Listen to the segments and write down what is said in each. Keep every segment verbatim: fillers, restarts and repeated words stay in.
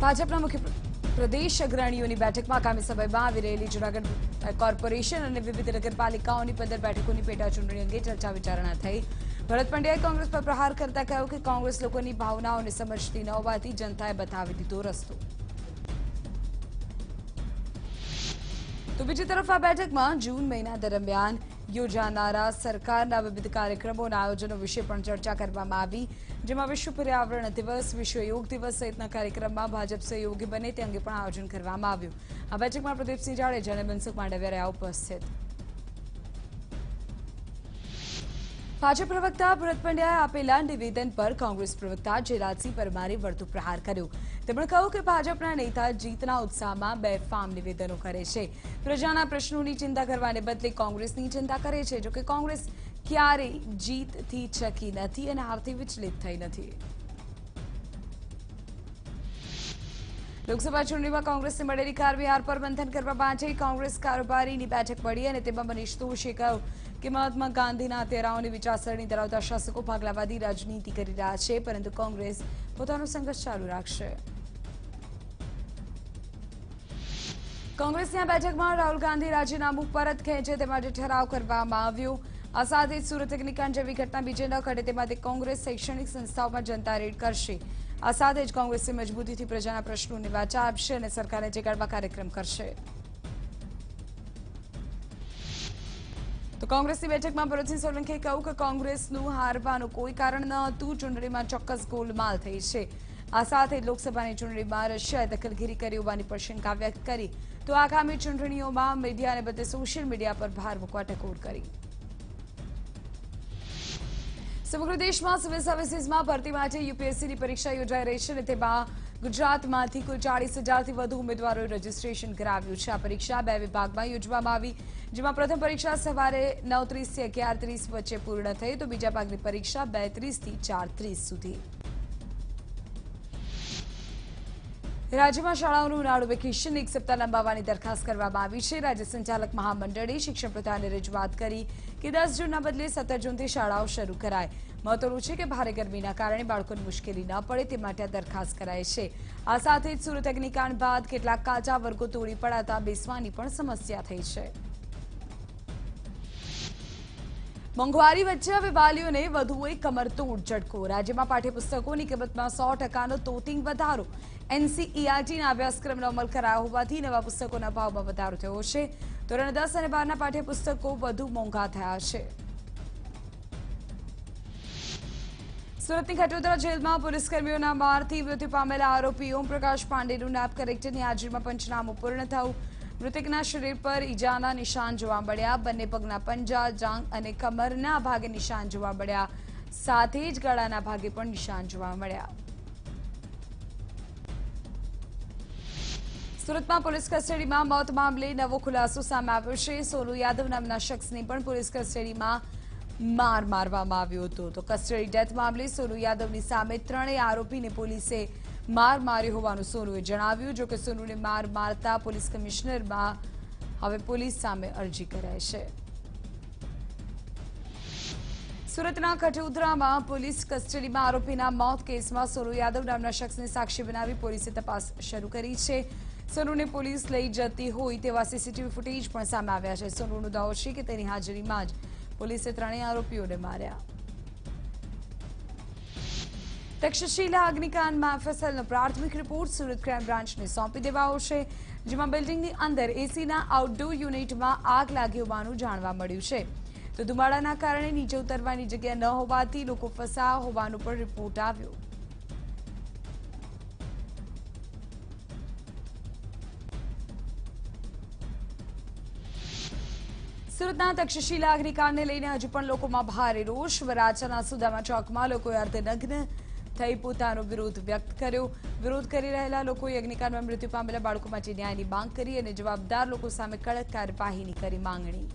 ભાજપના મુખ્ય પ્રદેશ અગ્રણીઓની બેઠકમાં આગામી સમયમાં આવી રહેલી જૂનાગઢ કોર્પોરેશન અને વિવિધ નગરપાલિકાઓની પંદર બેઠકોની પેટા ચૂંટણી અંગે ચર્ચા વિચારણા થઈ. ભરત પંડ્યાએ કોંગ્રેસ પર પ્રહાર કરતા કહ્યું કે કોંગ્રેસ લોકોની ભાવનાઓને સમજતી ન હોવાથી જનતાએ બતાવી દીધો રસ્તો. તો બીજી તરફ આ બેઠકમાં જૂન મહિના દરમિયાન યોજાનારા સરકારના વિવિધ કાર્યક્રમોના આયોજનો વિશે પણ ચર્ચા કરવામાં આવી, જેમાં વિશ્વ પર્યાવરણ દિવસ, વિશ્વ યોગ દિવસ સહિતના કાર્યક્રમમાં ભાજપ સહયોગી બને તે અંગે પણ આયોજન કરવામાં આવ્યું. આ બેઠકમાં પ્રદીપસિંહ જાડેજા અને મનસુખ માંડવિયા રહ્યા ઉપસ્થિત. ભાજપ પ્રવક્તા ભરત પંડ્યાએ આપેલા નિવેદન પર કોંગ્રેસ પ્રવક્તા જયરાજસિંહ પરમારે વળતો પ્રહાર કર્યો. તેમણે કહ્યું કે ભાજપના નેતા જીતના ઉત્સાહમાં બેફામ નિવેદનો કરે છે, પ્રજાના પ્રશ્નોની ચિંતા કરવાને બદલે કોંગ્રેસની ચિંતા કરે છે. જોકે કોંગ્રેસ ક્યારેય જીતથી ચકી નથી અને હારથી વિચલિત થઈ નથી. લોકસભા ચૂંટણીમાં કોંગ્રેસને મળેલી કારવિહાર પર મંથન કરવા પાંચે કોંગ્રેસ કારોબારીની બેઠક મળી અને તેમાં મનીષ દોશીએ કહ્યું કે મહાત્મા ગાંધીના હત્યારાઓની વિચારસરણી ધરાવતા શાસકો ભાગલાવાદી રાજનીતિ કરી રહ્યા છે, પરંતુ કોંગ્રેસ પોતાનો સંઘર્ષ ચાલુ રાખશે. કોંગ્રેસની આ બેઠકમાં રાહુલ ગાંધી રાજીનામું પરત ખેંચે તે માટે ઠરાવ કરવામાં આવ્યો. આ સાથે સુરત અગ્નિકાંડ જેવી ઘટના બીજે ન ઘટે તે માટે કોંગ્રેસ શૈક્ષણિક સંસ્થાઓમાં જનતા રેડ કરશે. આ સાથે જ કોંગ્રેસે મજબૂતીથી પ્રજાના પ્રશ્નોને વાચા આપશે અને સરકારને જગાડવા કાર્યક્રમ કરશે. તો કોંગ્રેસની બેઠકમાં ભરતસિંહ સોલંકીએ કહ્યું કે કોંગ્રેસનું હારવાનું કોઈ કારણ ન હતું, ચૂંટણીમાં ચોક્કસ ગોલમાલ થઈ છે. આ સાથે લોકસભાની ચૂંટણીમાં રશિયાએ દખલગીરી કરી હોવાની પણ શંકા વ્યક્ત કરી. તો આગામી ચૂંટણીઓમાં મીડિયાને બદલે સોશિયલ મીડિયા પર ભાર મૂકવા ટકોર કરી. સમગ્ર દેશમાં સિવિલ સર્વિસીસમાં ભરતી માટે યુપીએસસીની પરીક્ષા યોજાઈ રહી છે અને તેમાં ગુજરાતમાંથી કુલ ચાલીસ હજારથી વધુ ઉમેદવારોએ રજીસ્ટ્રેશન કરાવ્યું છે. આ પરીક્ષા બે વિભાગમાં યોજવામાં આવી, જેમાં પ્રથમ પરીક્ષા સવારે નવ ત્રીસથી અગિયાર ત્રીસ વચ્ચે પૂર્ણ થઈ, તો બીજા ભાગની પરીક્ષા બે ત્રીસથી ચાર ત્રીસ સુધી. રાજ્યમાં શાળાઓનું ઉનાળુ વેકેશન એક સપ્તાહ લંબાવવાની દરખાસ્ત કરવામાં આવી છે. રાજ્ય સંચાલક મહામંડળે શિક્ષણ પ્રધાને રજૂઆત કરી કે દસ જૂનના બદલે સત્તર જૂનથી શાળાઓ શરૂ કરાય. મહત્વનું છે કે ભારે ગરમીના કારણે બાળકોને મુશ્કેલી ન પડે તે માટે આ દરખાસ્ત કરાય છે. આ સાથે જ સુરત અગ્નિકાંડ બાદ કેટલાક કાચા વર્ગો તોડી પડાતા બેસવાની પણ સમસ્યા થઈ છે. મોંઘવારી વચ્ચે હવે વાલીઓને વધુ એક કમરતોડ ઝટકો. રાજ્યમાં પાઠ્યપુસ્તકોની કિંમતમાં સો ટકાનો તોતિંગ વધારો. એનસીઈઆરટીના અભ્યાસક્રમનો અમલ કરાયો હોવાથી નવા પુસ્તકોના ભાવમાં વધારો થયો છે. ધોરણ દસ અને બારના પાઠ્યપુસ્તકો વધુ મોંઘા થયા છે. સુરતની ખટોદરા જેલમાં પોલીસકર્મીઓના મારથી મૃત્યુ પામેલા આરોપી ઓમપ્રકાશ પાંડેનું નાયબ કલેક્ટરની હાજરીમાં પંચનામું પૂર્ણ થયું. મૃતકના શરીર પર ઈજાના નિશાન જોવા મળ્યા. બંને પગના પંજા, જાંઘ અને કમરના ભાગે નિશાન જોવા મળ્યા, સાથે જ ગળાના ભાગે પણ નિશાન જોવા મળ્યા. સુરતમાં પોલીસ કસ્ટડીમાં મોત મામલે નવો ખુલાસો સામે આવ્યો છે. સોનુ યાદવ નામના શખ્સને પણ પોલીસ કસ્ટડીમાં માર મારવામાં આવ્યો હતો. તો કસ્ટડી ડેથ મામલે સોનુ યાદવની સામે ત્રણેય આરોપીને પોલીસે માર માર્યો હોવાનું સોનુએ જણાવ્યું. જોકે સોનુને માર મારતા પોલીસ કમિશનરમાં હવે પોલીસ સામે અરજી કરાઈ છે. સુરતના કઠોદરામાં પોલીસ કસ્ટડીમાં આરોપીના મોત કેસમાં સોનુ યાદવ નામના શખ્સને સાક્ષી બનાવી પોલીસે તપાસ શરૂ કરી છે. સોનુને પોલીસ લઈ જતી હોય તેવા સીસીટીવી ફૂટેજ પણ સામે આવ્યા છે. સોનુનો દાવો છે કે તેની હાજરીમાં જ પોલીસે ત્રણેય આરોપીઓને માર્યા. તક્ષશિલા અગ્નિકાંડમાં એફએસએલનો પ્રાથમિક રિપોર્ટ સુરત ક્રાઇમ બ્રાન્ચને સોંપી દેવાયો છે, જેમાં બિલ્ડિંગની અંદર એસીના આઉટડોર યુનિટમાં આગ લાગી હોવાનું જાણવા મળ્યું છે. તો ધુમાડાના કારણે નીચે ઉતરવાની જગ્યા ન હોવાથી લોકો ફસાયા હોવાનો પણ રિપોર્ટ આવ્યો. સુરતના તક્ષશિલા અગ્નિકાંડને લઈને હજુ પણ લોકોમાં ભારે રોષ. વરાછાના સુદામા ચોકમાં લોકોએ અર્ધનગ્ન થઈ પોતાનો વિરોધ વ્યક્ત કર્યો. વિરોધ કરી રહેલા લોકોએ અગ્નિકાંડમાં મૃત્યુ પામેલા બાળકો માટે ન્યાયની માંગ કરી અને જવાબદાર લોકો સામે કડક કાર્યવાહીની કરી માંગણી.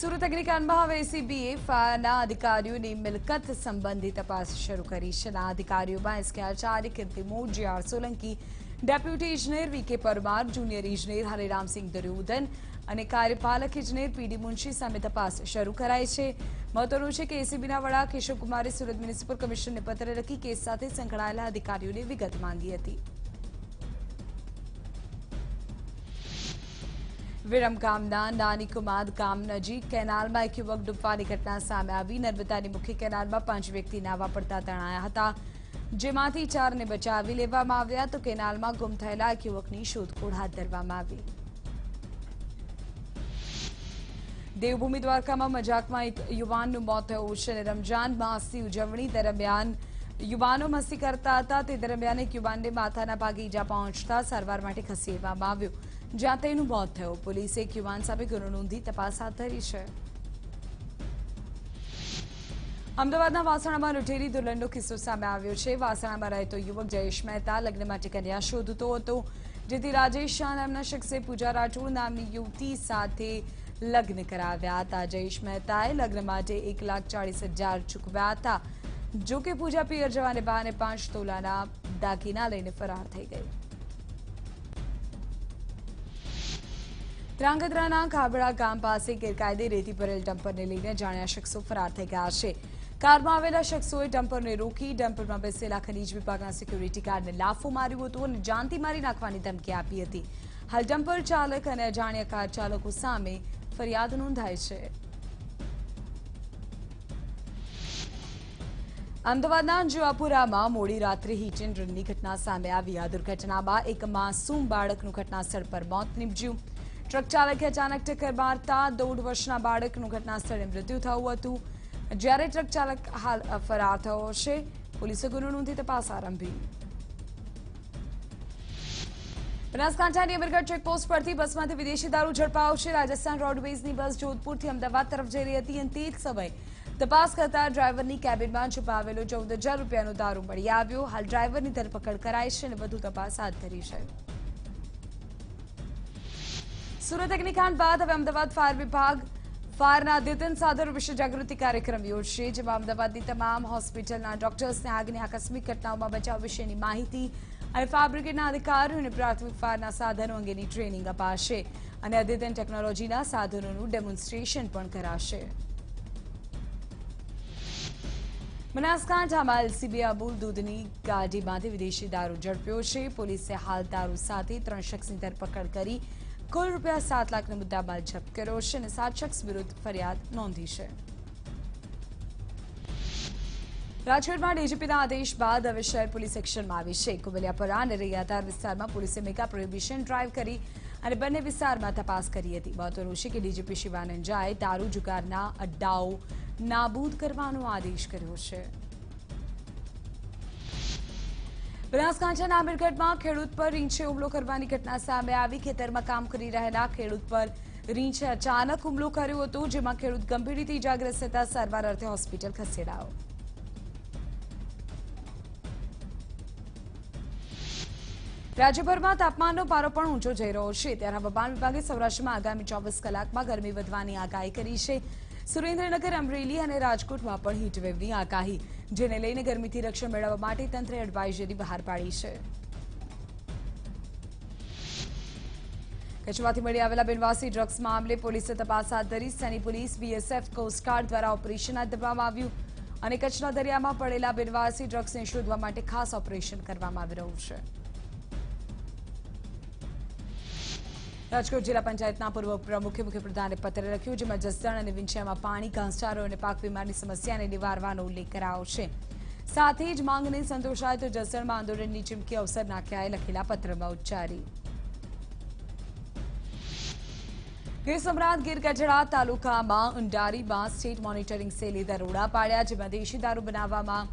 સુરત અગ્નિકાંડમાં હવે એસીબીએ ફાયરના અધિકારીઓની મિલકત સંબંધી તપાસ શરૂ કરી છે. આ અધિકારીઓમાં SK Acharya, Kirti Mor, GR Solanki, deputy ઇજનેર વીકે પરમાર, જુનિયર ઇજનેર હરેરામસિંહ દુર્યોધન અને કાર્યપાલક ઇજનેર પીડી મુનશી સામે તપાસ શરૂ કરાઈ છે। મહત્વનું છે કે એસીબીના વડા કેશવ કુમારે સુરત મ્યુનિસિપલ કમિશનરને પત્ર લખી કેસ સાથે સંકળાયેલા અધિકારીઓને વિગત માંગી હતી। विरमगामना नानीकुमाद गाम नजीक केनाल में एक युवक डूबवानी घटना सामे आवी। नर्मदानी मुख्य केनाल में पांच व्यक्ति नावा पड़ता तणाया था, जेमांथी चार ने बचावी लेवामां आव्या तो केनाल में गुम थयेला एक युवकनी शोधखोळ हाथ धरवामां आवी। देवभूमि द्वारका में मजाक में एक युवाननुं मौत थयुं छे। रमजान मासनी उजवणी दरमियान युवानो मस्ती करता था ते दरमियान एक युवानने माथाना भागे ईजा पहोंचता सारवार माटे खसेडवामां आव्यो, જ્યાં તેનું મોત થયું। પોલીસે એક યુવાન સામે ગુનો નોંધી તપાસ હાથ ધરી છે। અમદાવાદના વાસણામાં લૂંટેલી દુર્લનનો કિસ્સો સામે આવ્યો છે। વાસણામાં રહેતો યુવક જયેશ મહેતા લગ્ન માટે કન્યા શોધતો હતો, જેથી રાજેશ શાહ નામના શખ્સે પૂજા રાઠોડ નામની યુવતી સાથે લગ્ન કરાવ્યા હતા। જયેશ મહેતાએ લગ્ન માટે એક લાખ ચાલીસ હજાર ચૂકવ્યા હતા, જો કે પૂજા પિયર જવાને બહાને પાંચ તોલાના દાગીના લઈને ફરાર થઈ ગઈ। ધ્રાંગધ્રાના ખાબડા ગામ પાસે ગેરકાયદે રેતી ભરેલ ડમ્પરને લઈને જાણ્યા શખ્સો ફરાર થઈ ગયા છે। કારમાં આવેલા શખ્સોએ ડમ્પરને રોકી ડમ્પરમાં બેસેલા ખનીજ વિભાગના સિક્યુરિટી ગાર્ડને લાફો માર્યો હતો અને જાનથી મારી નાખવાની ધમકી આપી હતી। હાલ ડમ્પર ચાલક અને અજાણ્યા કાર ચાલકો સામે ફરિયાદ નોંધાઈ છે। અમદાવાદના જુઆપુરામાં મોડી રાત્રે હિટ એન્ડ રનની ઘટના સામે આવી। આ દુર્ઘટનામાં એક માસૂમ બાળકનું ઘટનાસ્થળ પર મોત નિપજ્યું। ટ્રક ચાલકે અચાનક ટક્કર મારતા દોઢ વર્ષના બાળકનું ઘટના સ્થળે મૃત્યુ થયું હતું, જ્યારે ટ્રક ચાલક હાલ ફરાર થયો છે। પોલીસે ગુનો નોંધી તપાસ આરંભી। બનાસકાંઠાની અમરગઢ ચેકપોસ્ટ પરથી બસમાંથી વિદેશી દારૂ ઝડપાયો છે। રાજસ્થાન રોડવેઝની બસ જોધપુરથી અમદાવાદ તરફ જઈ રહી હતી અને તે જ સમયે તપાસ કરતા ડ્રાઈવરની કેબિનમાં છુપાવેલો ચૌદ હજાર રૂપિયાનો દારૂ મળી આવ્યો। હાલ ડ્રાઈવરની ધરપકડ કરાઈ છે અને વધુ તપાસ હાથ ધરી છે। સુરત અગ્નિકાંડ બાદ હવે અમદાવાદ ફાયર વિભાગ ફાયરના અદ્યતન સાધનો વિશે જાગૃતિ કાર્યક્રમ યોજશે, જેમાં અમદાવાદની તમામ હોસ્પિટલના ડોક્ટર્સને આગની આકસ્મિક ઘટનાઓમાં બચાવ વિશેની માહિતી અને ફાયર બ્રિગેડના અધિકારીઓને પ્રાથમિક ફાયરના સાધનો અંગેની ટ્રેનિંગ અપાશે અને અદ્યતન ટેકનોલોજીના સાધનોનું ડેમોન્સ્ટ્રેશન પણ કરાશે। બનાસકાંઠામાં એલસીબીએ અમૂલ દૂધની ગાડીમાંથી વિદેશી દારૂ ઝડપ્યો છે। પોલીસે હાલ દારૂ સાથે ત્રણ શખ્સની ધરપકડ કરી કુલ રૂપિયા સાત લાખનો મુદ્દામાલ જપ્ત કર્યો છે અને સાત શખ્સ વિરુદ્ધ ફરિયાદ નોંધી છે। રાજકોટમાં ડીજીપીના આદેશ બાદ હવે શહેર પોલીસ એક્શનમાં આવી છે। કુબલિયાપરા અને રૈયાધાર વિસ્તારમાં પોલીસે મેગા પ્રોહિબિશન ડ્રાઈવ કરી અને બંને વિસ્તારમાં તપાસ કરી હતી। મહત્વનું છે કે ડીજીપી શિવાનંદ ઝાએ દારૂ જુગારના અડ્ડાઓ નાબૂદ કરવાનો આદેશ કર્યો છે। બનાસકાંઠાના આંબેડકરમાં ખેડૂત પર રીંછે હુમલો કરવાની ઘટના સામે આવી। ખેતરમાં કામ કરી રહેલા ખેડૂત પર રીંછે અચાનક હુમલો કર્યો હતો, જેમાં ખેડૂત ગંભીર રીતે ઇજાગ્રસ્ત થતા સારવાર અર્થે હોસ્પિટલ ખસેડાયો। રાજ્યભરમાં તાપમાનનો પારો પણ ઊંચો જઈ રહ્યો છે, ત્યારે હવામાન વિભાગે સૌરાષ્ટ્રમાં આગામી ચોવીસ કલાકમાં ગરમી વધવાની આગાહી કરી છે। સુરેન્દ્રનગર, અમરેલી અને રાજકોટમાં પણ હીટવેવની આગાહી, જેને લઈને ગરમીથી રક્ષણ મેળવવા માટે તંત્રે એડવાઇઝરી બહાર પાડી છે। કચ્છમાંથી મળી આવેલા બિનવાસી ડ્રગ્સ મામલે પોલીસે તપાસ હાથ ધરી। સ્થાનિક પોલીસ, બીએસએફ, કોસ્ટગાર્ડ દ્વારા ઓપરેશન હાથ ધરવામાં આવ્યું અને કચ્છના દરિયામાં પડેલા બિનવાસી ડ્રગ્સને શોધવા માટે ખાસ ઓપરેશન કરવામાં આવી રહ્યું છે। રાજકોટ જિલ્લા પંચાયતના પૂર્વ પ્રમુખે મુખ્યપ્રધાનને પત્ર લખ્યું, જેમાં જસદણ અને વિંછિયામાં પાણી, ઘાસચારો અને પાક વીમાની સમસ્યાને નિવારવાનો ઉલ્લેખ કરાયો છે। સાથે જ માંગને સંતોષાય તો જસદણમાં આંદોલનની ચીમકી અવસર નાખ્યાએ લખેલા પત્રમાં ઉચ્ચારી। ગીર સોમનાથ ગીરગઢડા તાલુકામાં ઉંડારીમાં સ્ટેટ મોનિટરિંગ સેલે દરોડા પાડ્યા, જેમાં દેશી દારૂ બનાવવામાં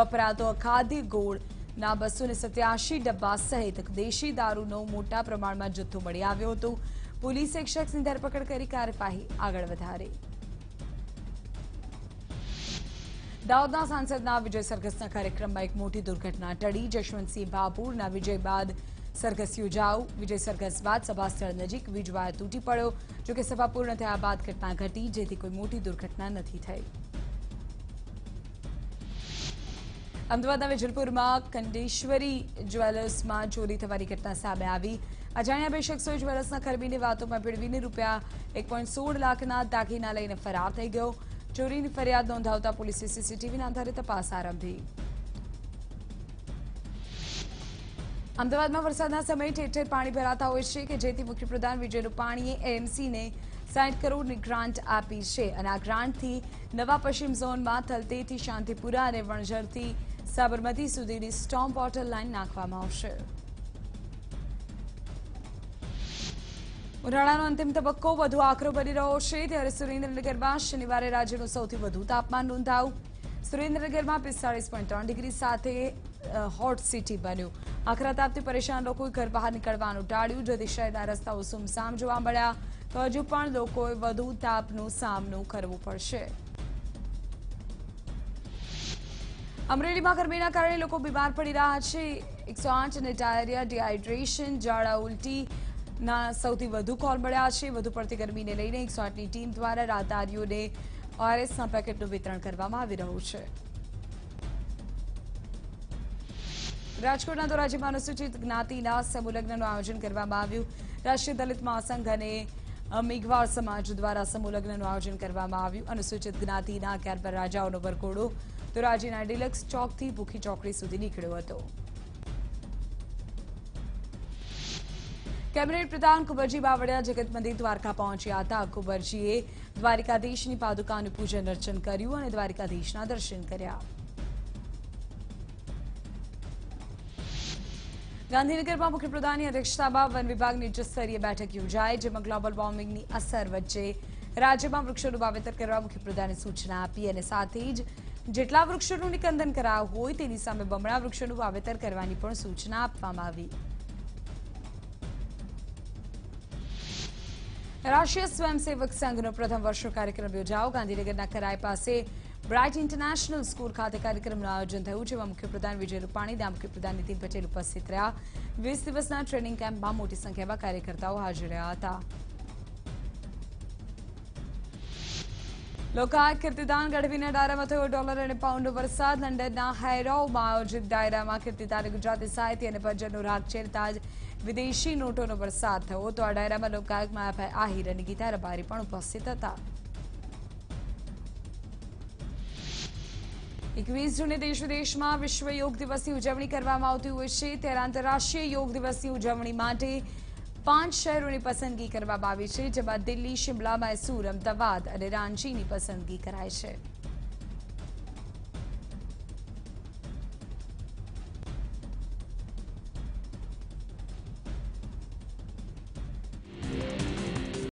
વપરાતો અખાદ્ય ગોળ ના બસો ને સત્યાસી ડબ્બા સહિત દેશી દારૂનો મોટા પ્રમાણમાં જથ્થો મળી આવ્યો હતો। પોલીસે એક શખ્સની ધરપકડ કરી કાર્યવાહી આગળ વધારી। દાહોદના સાંસદના વિજય સરઘસના કાર્યક્રમમાં એક મોટી દુર્ઘટના ટળી। જશવંતસિંહ ભાભોરના વિજય બાદ સરઘસ યોજાયો। વિજય સરઘસ બાદ સભાસ્થળ નજીક વીજવાયર તૂટી પડ્યો, જોકે સભા પૂર્ણ થયા બાદ ઘટના ઘટી, જેથી કોઈ મોટી દુર્ઘટના નથી થઈ। અમદાવાદના વેજલપુરમાં કંડેશ્વરી જ્વેલર્સમાં ચોરી થવાની ઘટના સામે આવી। અજાણ્યા બે શખ્સોએ જ્વેલર્સના ખરબીની વાતોમાં ભેળવીને રૂપિયા એક પોઈન્ટ સોળ લાખના દાગીના લઈને ફરાર થઈ ગયો. ચોરીની ફરિયાદ નોંધાવતા પોલીસે સીસીટીવીના આધારે તપાસ આરંભી. અમદાવાદમાં વરસાદના સમયે ઠેર ઠેર પાણી ભરાતા હોય છે કે જેથી મુખ્યપ્રધાન વિજય રૂપાણીએ એએમસીને સાઠ કરોડની ગ્રાન્ટ આપી છે અને આ ગ્રાન્ટથી નવા પશ્ચિમ ઝોનમાં થલતેથી શાંતિપુરા અને વણઝરથી સાબરમતી સુધીની સ્ટોમ વોટર લાઇન નાખવામાં આવશે. ઉનાળાનો અંતિમ તબક્કો વધુ આકરો બની રહ્યો છે ત્યારે સુરેન્દ્રનગરમાં શનિવારે રાજ્યનું સૌથી વધુ તાપમાન નોંધાયું. સુરેન્દ્રનગરમાં પિસ્તાળીસ પોઈન્ટ ત્રણ ડિગ્રી સાથે હોટ સિટી બન્યું. આકરા તાપથી પરેશાન લોકોએ ઘર બહાર નીકળવાનું ટાળ્યું. જેથી શહેરના રસ્તાઓ સુમસામ જોવા મળ્યા તો હજુ પણ લોકોએ વધુ તાપનો સામનો કરવો પડશે. અમરેલીમાં ગરમીના કારણે લોકો બીમાર પડી રહ્યા છે. એકસો આઠ અને ડાયરિયા, ડિહાઇડ્રેશન, ઝાડા, ઉલટી ના સૌથી વધુ કોલ મળ્યા છે. વધુ પડતી ગરમીને લઈને એકસો આઠની ટીમ દ્વારા રાહદારીઓને ઓઆરએસના પેકેટનું વિતરણ કરવામાં આવી રહ્યું છે. રાજકોટના ધોરાજીમાં અનુસૂચિત જ્ઞાતિના સમૂહલગ્નનું આયોજન કરવામાં આવ્યું. રાષ્ટ્રીય દલિત મહાસંઘ અને મેઘવાળ સમાજ દ્વારા સમૂહલગ્નનું આયોજન કરવામાં આવ્યું. અનુસૂચિત જ્ઞાતિના અગિયાર પર રાજાઓનો વરઘોડો ધોરાજીના ડિલક્સ ચોકથી ભૂખી ચોકડી સુધી નીકળ્યો હતો. કેબિનેટ પ્રધાન કુંવરજી બાવળિયા જગત મંદિર દ્વારકા પહોંચ્યા હતા. કુંવરજીએ દ્વારિકાધીશની પાદુકાનું પૂજન અર્ચન કર્યું અને દ્વારિકાધીશના દર્શન કર્યા. ગાંધીનગરમાં મુખ્યપ્રધાનની અધ્યક્ષતામાં વન વિભાગની ઉચ્ચસ્તરીય બેઠક યોજાઈ, જેમાં ગ્લોબલ વોર્મિંગની અસર વચ્ચે રાજ્યમાં વૃક્ષોનું વાવેતર કરવા મુખ્યપ્રધાને સૂચના આપી અને સાથે જ જેટલા વૃક્ષોનું નિકંદન કરાયું હોય તેની સામે બમણા વૃક્ષોનું વાવેતર કરવાની પણ સૂચના આપવામાં આવી. રાષ્ટ્રીય સ્વયંસેવક સંઘનો પ્રથમ વર્ષનો કાર્યક્રમ યોજાયો. ગાંધીનગરના કરાઈ પાસે બ્રાઇટ ઇન્ટરનેશનલ સ્કૂલ ખાતે કાર્યક્રમનું આયોજન થયું, જેમાં મુખ્યપ્રધાન વિજય રૂપાણી, મુખ્યપ્રધાન નીતિન પટેલ ઉપસ્થિત રહ્યા. વીસ દિવસના ટ્રેનિંગ કેમ્પમાં મોટી સંખ્યામાં કાર્યકર્તાઓ હાજર રહ્યા હતા. લોકાયત કીર્તિદાન ગઢવીના ડાયરામાં થયો ડોલર અને પાઉન્ડનો વરસાદ. લંડનના હેરોવમાં આયોજિત ડાયરામાં કીર્તિદાને ગુજરાતી સાહિત્ય અને ભજનનો રાગ છેડતા જ વિદેશી નોટોનો વરસાદ થયો. તો આ ડાયરામાં લોકાયત માયાભાઈ આહિર અને ગીતા રબારી પણ ઉપસ્થિત હતા. એકવીસ જૂને દેશ વિદેશમાં વિશ્વ યોગ દિવસની ઉજવણી કરવામાં આવતી હોય છે ત્યારે આંતરરાષ્ટ્રીય યોગ દિવસની ઉજવણી માટે પાંચ શહેરોની પસંદગી કરવામાં આવી છે, જેમાં દિલ્હી, શિમલા, મૈસૂર, અમદાવાદ અને રાંચીની પસંદગી કરાઈ છે.